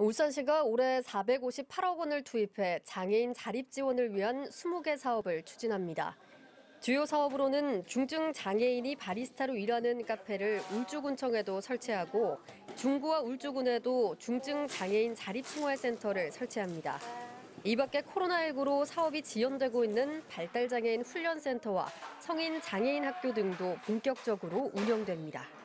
울산시가 올해 458억 원을 투입해 장애인 자립 지원을 위한 20개 사업을 추진합니다. 주요 사업으로는 중증 장애인이 바리스타로 일하는 카페를 울주군청에도 설치하고 중구와 울주군에도 중증 장애인 자립생활센터를 설치합니다. 이 밖에 코로나19로 사업이 지연되고 있는 발달장애인 훈련센터와 성인 장애인 학교 등도 본격적으로 운영됩니다.